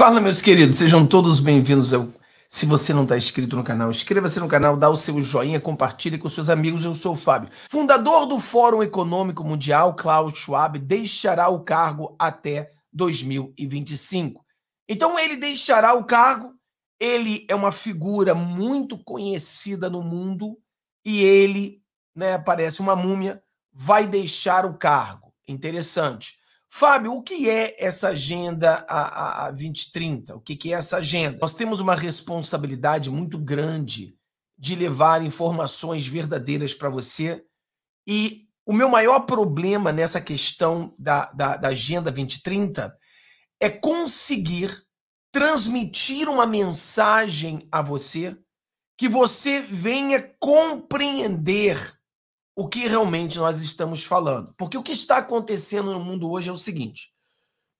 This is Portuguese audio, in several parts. Fala, meus queridos, sejam todos bem-vindos. Se você não está inscrito no canal, inscreva-se no canal, dá o seu joinha, compartilhe com seus amigos. Eu sou o Fábio. Fundador do Fórum Econômico Mundial, Klaus Schwab deixará o cargo até 2025. Então ele deixará o cargo, ele é uma figura muito conhecida no mundo e ele, né, parece uma múmia, vai deixar o cargo. Interessante. Fábio, o que é essa Agenda 2030? O que é essa agenda? Nós temos uma responsabilidade muito grande de levar informações verdadeiras para você. E o meu maior problema nessa questão da Agenda 2030 é conseguir transmitir uma mensagem a você que você venha compreender o que realmente nós estamos falando. Porque o que está acontecendo no mundo hoje é o seguinte: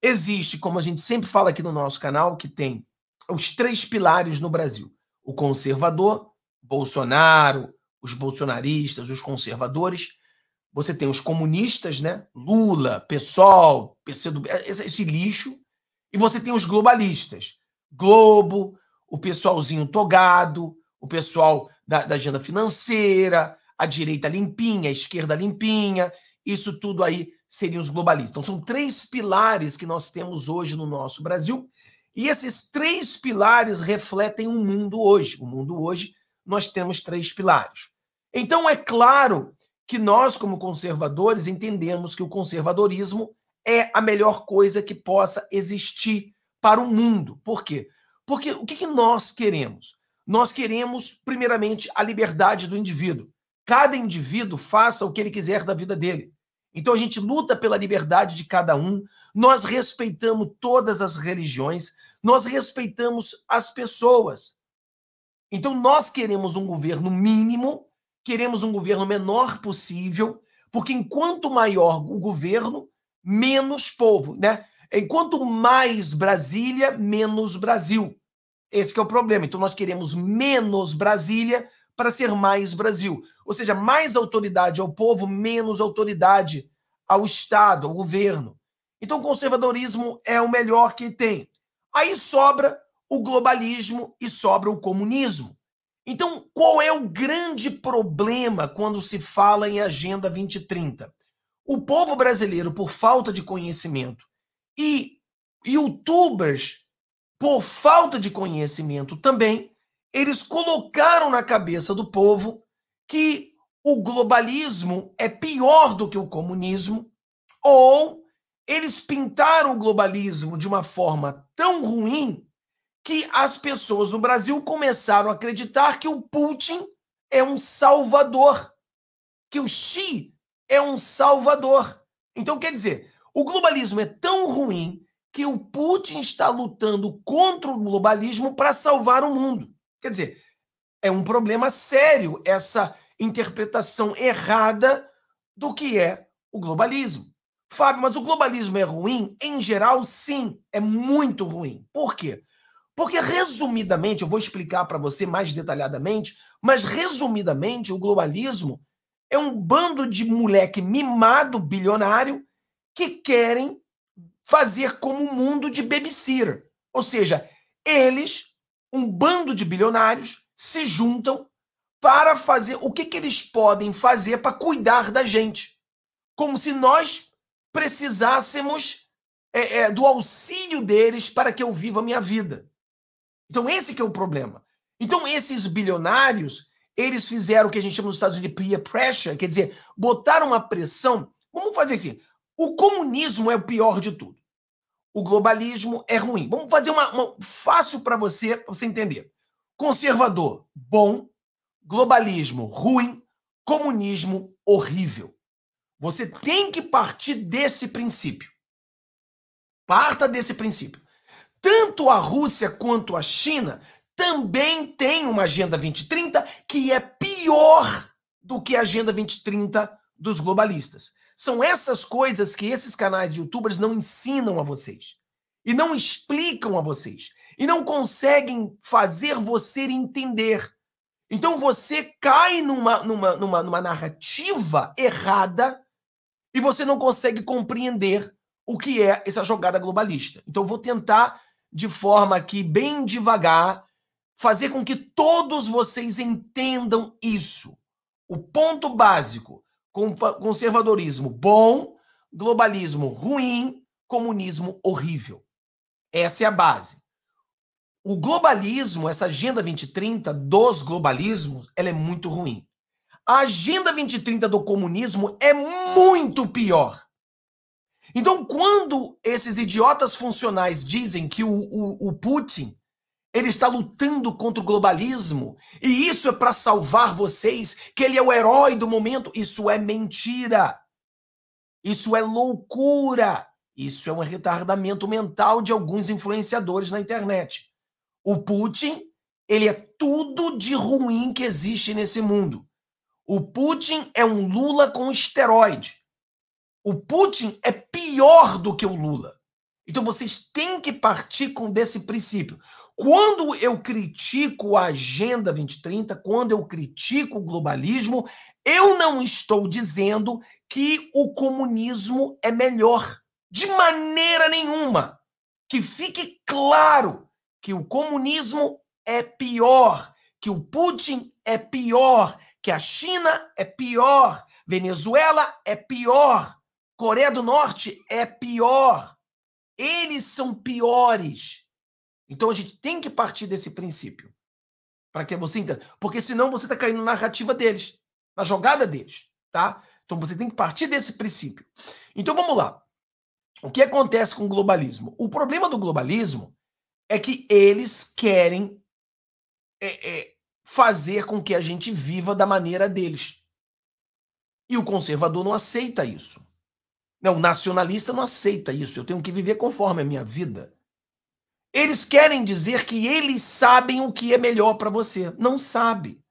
existe, como a gente sempre fala aqui no nosso canal, que tem os três pilares no Brasil. O conservador, Bolsonaro, os bolsonaristas, os conservadores. Você tem os comunistas, né? Lula, PSOL, PCdoB, esse lixo. E você tem os globalistas. Globo, o pessoalzinho togado, o pessoal da agenda financeira, a direita limpinha, a esquerda limpinha, isso tudo aí seriam os globalistas. Então são três pilares que nós temos hoje no nosso Brasil, e esses três pilares refletem o mundo hoje. O mundo hoje nós temos três pilares. Então é claro que nós, como conservadores, entendemos que o conservadorismo é a melhor coisa que possa existir para o mundo. Por quê? Porque o que nós queremos? Nós queremos, primeiramente, a liberdade do indivíduo. Cada indivíduo faça o que ele quiser da vida dele. Então a gente luta pela liberdade de cada um, nós respeitamos todas as religiões, nós respeitamos as pessoas. Então nós queremos um governo mínimo, queremos um governo menor possível, porque enquanto maior o governo, menos povo, né? Enquanto mais Brasília, menos Brasil. Esse que é o problema. Então nós queremos menos Brasília para ser mais Brasil. Ou seja, mais autoridade ao povo, menos autoridade ao Estado, ao governo. Então o conservadorismo é o melhor que tem. Aí sobra o globalismo e sobra o comunismo. Então qual é o grande problema quando se fala em Agenda 2030? O povo brasileiro, por falta de conhecimento, e youtubers, por falta de conhecimento também, eles colocaram na cabeça do povo que o globalismo é pior do que o comunismo, ou eles pintaram o globalismo de uma forma tão ruim que as pessoas no Brasil começaram a acreditar que o Putin é um salvador, que o Xi é um salvador. Então, quer dizer, o globalismo é tão ruim que o Putin está lutando contra o globalismo para salvar o mundo. Quer dizer, é um problema sério essa interpretação errada do que é o globalismo. Fábio, mas o globalismo é ruim? Em geral, sim, é muito ruim. Por quê? Porque, resumidamente, eu vou explicar para você mais detalhadamente, mas, resumidamente, o globalismo é um bando de moleque mimado, bilionário, que querem fazer como um mundo de babysitter. Ou seja, eles, um bando de bilionários, se juntam para fazer o que eles podem fazer para cuidar da gente. Como se nós precisássemos do auxílio deles para que eu viva a minha vida. Então esse que é o problema. Então esses bilionários, eles fizeram o que a gente chama nos Estados Unidos de peer pressure, quer dizer, botaram uma pressão. Vamos fazer assim, o comunismo é o pior de tudo. O globalismo é ruim. Vamos fazer uma fácil para você entender. Conservador, bom. Globalismo, ruim. Comunismo, horrível. Você tem que partir desse princípio. Parta desse princípio. Tanto a Rússia quanto a China também têm uma Agenda 2030 que é pior do que a Agenda 2030 dos globalistas. São essas coisas que esses canais de youtubers não ensinam a vocês. E não explicam a vocês. E não conseguem fazer você entender. Então você cai numa narrativa errada e você não consegue compreender o que é essa jogada globalista. Então eu vou tentar de forma aqui bem devagar, fazer com que todos vocês entendam isso. O ponto básico: conservadorismo bom, globalismo ruim, comunismo horrível. Essa é a base. O globalismo, essa Agenda 2030 dos globalismos, ela é muito ruim. A Agenda 2030 do comunismo é muito pior. Então, quando esses idiotas funcionais dizem que o Putin ele está lutando contra o globalismo, e isso é para salvar vocês, que ele é o herói do momento, isso é mentira. Isso é loucura. Isso é um retardamento mental de alguns influenciadores na internet. O Putin, ele é tudo de ruim que existe nesse mundo. O Putin é um Lula com esteroide. O Putin é pior do que o Lula. Então vocês têm que partir desse princípio. Quando eu critico a Agenda 2030, quando eu critico o globalismo, eu não estou dizendo que o comunismo é melhor. De maneira nenhuma. Que fique claro que o comunismo é pior, que o Putin é pior, que a China é pior, Venezuela é pior, Coreia do Norte é pior. Eles são piores. Então a gente tem que partir desse princípio, para que você entenda. Porque senão você está caindo na narrativa deles, na jogada deles, tá? Então você tem que partir desse princípio. Então vamos lá. O que acontece com o globalismo? O problema do globalismo é que eles querem fazer com que a gente viva da maneira deles. E o conservador não aceita isso. Não, o nacionalista não aceita isso. Eu tenho que viver conforme a minha vida. Eles querem dizer que eles sabem o que é melhor para você. Não sabe.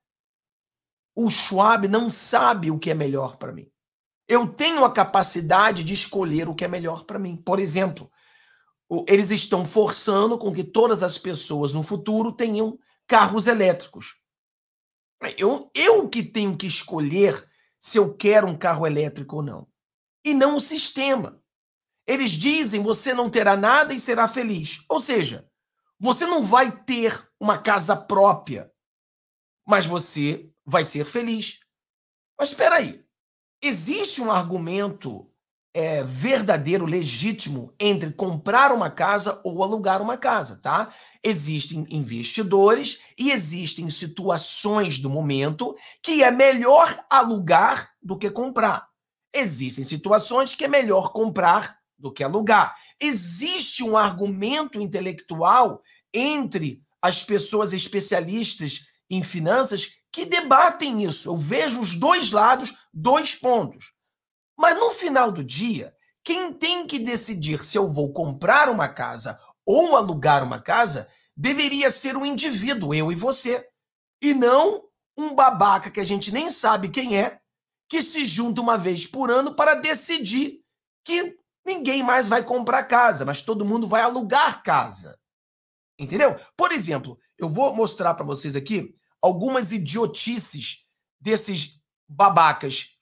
O Schwab não sabe o que é melhor para mim. Eu tenho a capacidade de escolher o que é melhor para mim. Por exemplo, eles estão forçando com que todas as pessoas no futuro tenham carros elétricos. Eu que tenho que escolher se eu quero um carro elétrico ou não. E não o sistema. Eles dizem, você não terá nada e será feliz. Ou seja, você não vai ter uma casa própria, mas você vai ser feliz. Mas espera aí. Existe um argumento verdadeiro, legítimo, entre comprar uma casa ou alugar uma casa, tá? Existem investidores e existem situações do momento que é melhor alugar do que comprar. Existem situações que é melhor comprar do que alugar. Existe um argumento intelectual entre as pessoas especialistas em finanças que debatem isso. Eu vejo os dois lados, dois pontos. Mas no final do dia, quem tem que decidir se eu vou comprar uma casa ou alugar uma casa deveria ser o indivíduo, eu e você. E não um babaca que a gente nem sabe quem é, que se junta uma vez por ano para decidir que ninguém mais vai comprar casa, mas todo mundo vai alugar casa. Entendeu? Por exemplo, eu vou mostrar para vocês aqui algumas idiotices desses babacas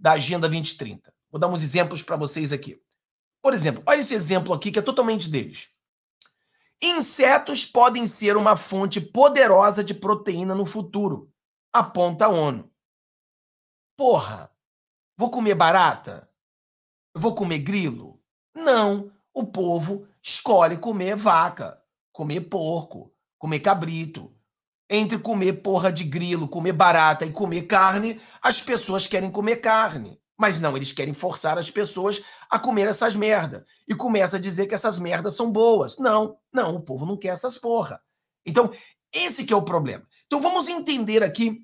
da Agenda 2030. Vou dar uns exemplos para vocês aqui. Por exemplo, olha esse exemplo aqui que é totalmente deles. Insetos podem ser uma fonte poderosa de proteína no futuro, aponta a ONU. Porra, vou comer barata? Vou comer grilo? Não, o povo escolhe comer vaca, comer porco, comer cabrito. Entre comer porra de grilo, comer barata e comer carne, as pessoas querem comer carne. Mas não, eles querem forçar as pessoas a comer essas merdas. E começa a dizer que essas merdas são boas. Não, não, o povo não quer essas porra. Então, esse que é o problema. Então, vamos entender aqui,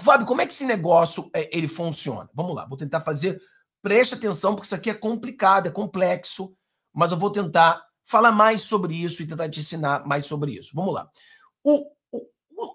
Fábio, como é que esse negócio ele funciona. Vamos lá, vou tentar fazer, preste atenção, porque isso aqui é complicado, é complexo, mas eu vou tentar falar mais sobre isso e tentar te ensinar mais sobre isso. Vamos lá.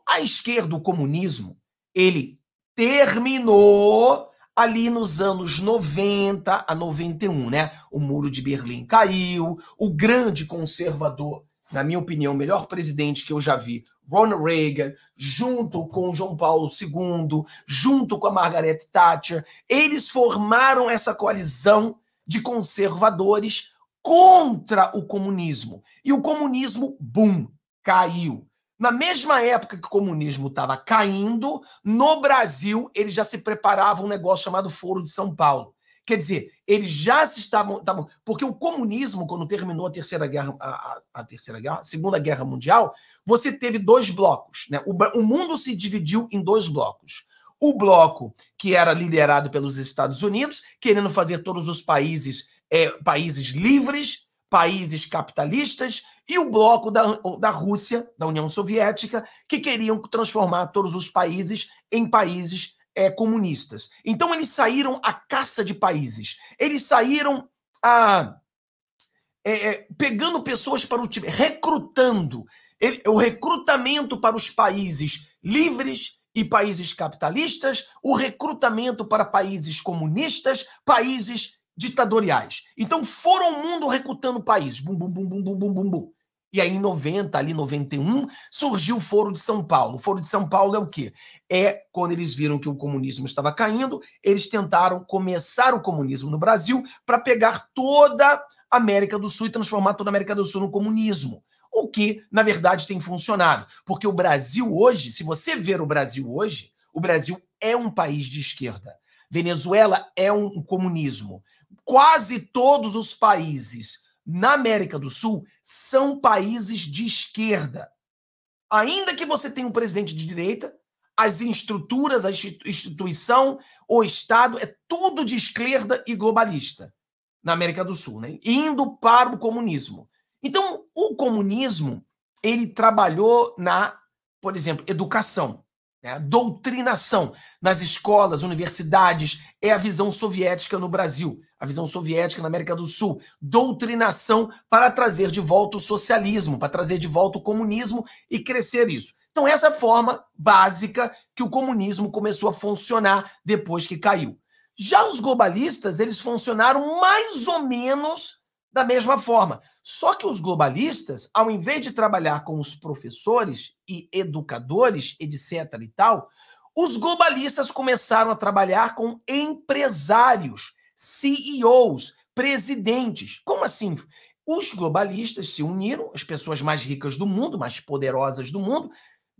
A esquerda, o comunismo, ele terminou ali nos anos 90 a 91, né? O Muro de Berlim caiu, o grande conservador, na minha opinião, o melhor presidente que eu já vi, Ronald Reagan, junto com João Paulo II, junto com a Margaret Thatcher, eles formaram essa coalizão de conservadores contra o comunismo. E o comunismo, bum, caiu. Na mesma época que o comunismo estava caindo, no Brasil, eles já se preparavam um negócio chamado Foro de São Paulo. Quer dizer, eles já se estavam... Porque o comunismo, quando terminou a Segunda Guerra Mundial, você teve dois blocos, né? O mundo se dividiu em dois blocos. O bloco que era liderado pelos Estados Unidos, querendo fazer todos os países, países livres, países capitalistas, e o bloco da Rússia, da União Soviética, que queriam transformar todos os países em países comunistas. Então eles saíram à caça de países. Eles saíram pegando pessoas para o time, recrutando. O recrutamento para os países livres e países capitalistas, o recrutamento para países comunistas, países ditatoriais. Então foram o mundo recrutando países. Bum, bum, bum, bum, bum, bum, bum, bum. E aí, em 90, ali 91, surgiu o Foro de São Paulo. O Foro de São Paulo é o quê? É quando eles viram que o comunismo estava caindo, eles tentaram começar o comunismo no Brasil para pegar toda a América do Sul e transformar toda a América do Sul no comunismo. O que, na verdade, tem funcionado. Porque o Brasil hoje, se você ver o Brasil hoje, o Brasil é um país de esquerda. Venezuela é um comunismo. Quase todos os países na América do Sul são países de esquerda. Ainda que você tenha um presidente de direita, as estruturas, a instituição, o Estado, é tudo de esquerda e globalista na América do Sul, né? Indo para o comunismo. Então, o comunismo, ele trabalhou na, por exemplo, educação, né? Doutrinação nas escolas, universidades, é a visão soviética no Brasil. A visão soviética na América do Sul, doutrinação para trazer de volta o socialismo, para trazer de volta o comunismo e crescer isso. Então essa é a forma básica que o comunismo começou a funcionar depois que caiu. Já os globalistas, eles funcionaram mais ou menos da mesma forma. Só que os globalistas, ao invés de trabalhar com os professores e educadores, etc. e tal, os globalistas começaram a trabalhar com empresários, CEOs, presidentes. Como assim? Os globalistas se uniram, as pessoas mais ricas do mundo, mais poderosas do mundo,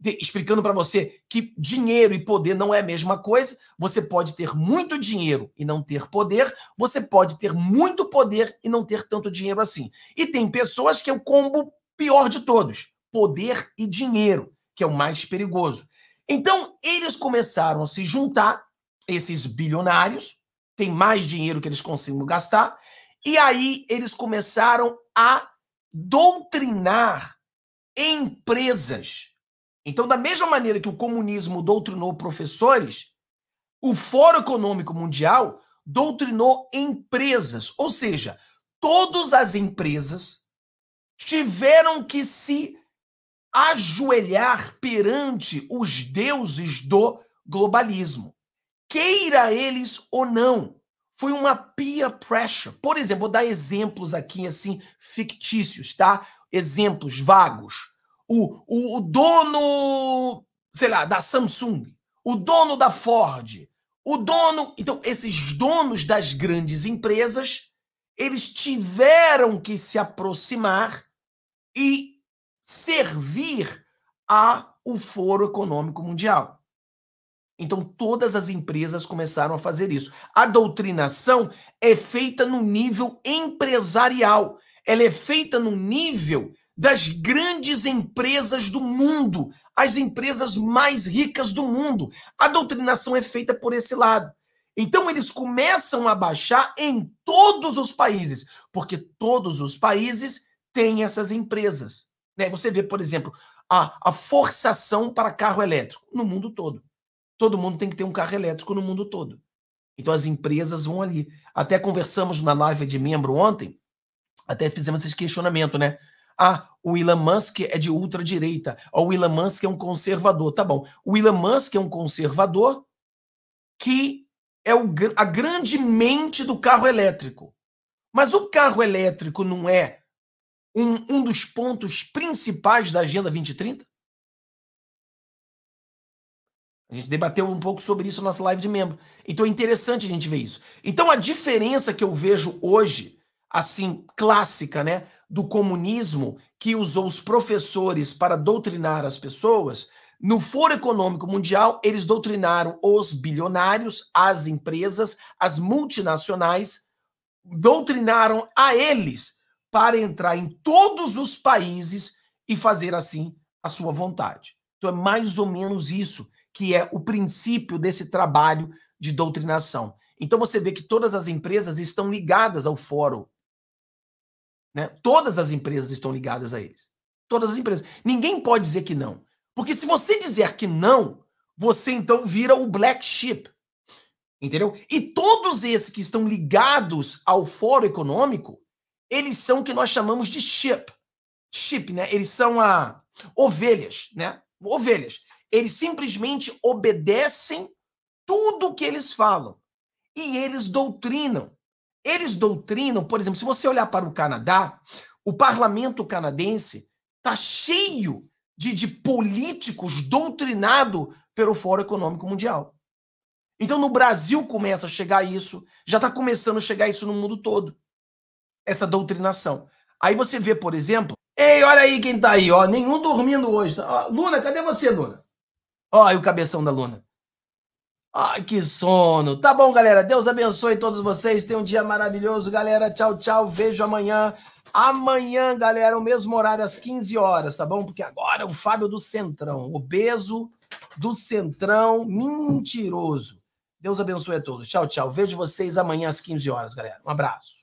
explicando para você que dinheiro e poder não é a mesma coisa. Você pode ter muito dinheiro e não ter poder. Você pode ter muito poder e não ter tanto dinheiro assim. E tem pessoas que é o combo pior de todos. Poder e dinheiro, que é o mais perigoso. Então, eles começaram a se juntar, esses bilionários, tem mais dinheiro que eles conseguem gastar, e aí eles começaram a doutrinar empresas. Então, da mesma maneira que o comunismo doutrinou professores, o Fórum Econômico Mundial doutrinou empresas, ou seja, todas as empresas tiveram que se ajoelhar perante os deuses do globalismo. Queira eles ou não, foi uma peer pressure. Por exemplo, vou dar exemplos aqui, assim, fictícios, tá? Exemplos vagos. O dono, sei lá, da Samsung, o dono da Ford, o dono... Então, esses donos das grandes empresas, eles tiveram que se aproximar e servir ao Fórum Econômico Mundial. Então, todas as empresas começaram a fazer isso. A doutrinação é feita no nível empresarial. Ela é feita no nível das grandes empresas do mundo, as empresas mais ricas do mundo. A doutrinação é feita por esse lado. Então, eles começam a baixar em todos os países, porque todos os países têm essas empresas, né? Você vê, por exemplo, a forçação para carro elétrico no mundo todo. Todo mundo tem que ter um carro elétrico no mundo todo. Então as empresas vão ali. Até conversamos na live de membro ontem, até fizemos esse questionamento, né? Ah, o Elon Musk é de ultradireita. O Elon Musk é um conservador. Tá bom. O Elon Musk é um conservador que é a grande mente do carro elétrico. Mas o carro elétrico não é um dos pontos principais da Agenda 2030? A gente debateu um pouco sobre isso na nossa live de membro. Então é interessante a gente ver isso. Então a diferença que eu vejo hoje, assim, clássica, né, do comunismo, que usou os professores para doutrinar as pessoas. No Fórum Econômico Mundial, eles doutrinaram os bilionários, as empresas, as multinacionais, doutrinaram a eles para entrar em todos os países e fazer assim a sua vontade. Então é mais ou menos isso que é o princípio desse trabalho de doutrinação. Então você vê que todas as empresas estão ligadas ao fórum, né? Todas as empresas estão ligadas a eles. Todas as empresas. Ninguém pode dizer que não. Porque se você dizer que não, você então vira o black sheep. Entendeu? E todos esses que estão ligados ao fórum econômico, eles são o que nós chamamos de sheep. Sheep, né? Eles são ovelhas, né? Ovelhas. Eles simplesmente obedecem tudo o que eles falam. E eles doutrinam. Eles doutrinam, por exemplo, se você olhar para o Canadá, o parlamento canadense está cheio de políticos doutrinados pelo Fórum Econômico Mundial. Então, no Brasil começa a chegar isso, já está começando a chegar isso no mundo todo, essa doutrinação. Aí você vê, por exemplo, ei, olha aí quem tá aí, ó, nenhum dormindo hoje. Ó, Luna, cadê você, Luna? Ó, aí o cabeção da Luna. Ai, que sono. Tá bom, galera, Deus abençoe todos vocês, tenham um dia maravilhoso, galera, tchau, tchau, vejo amanhã. Amanhã, galera, o mesmo horário, às 15 horas, tá bom? Porque agora o Fábio do Centrão, obeso do Centrão, mentiroso. Deus abençoe a todos. Tchau, tchau. Vejo vocês amanhã às 15 horas, galera. Um abraço.